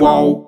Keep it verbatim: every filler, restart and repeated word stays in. whoa.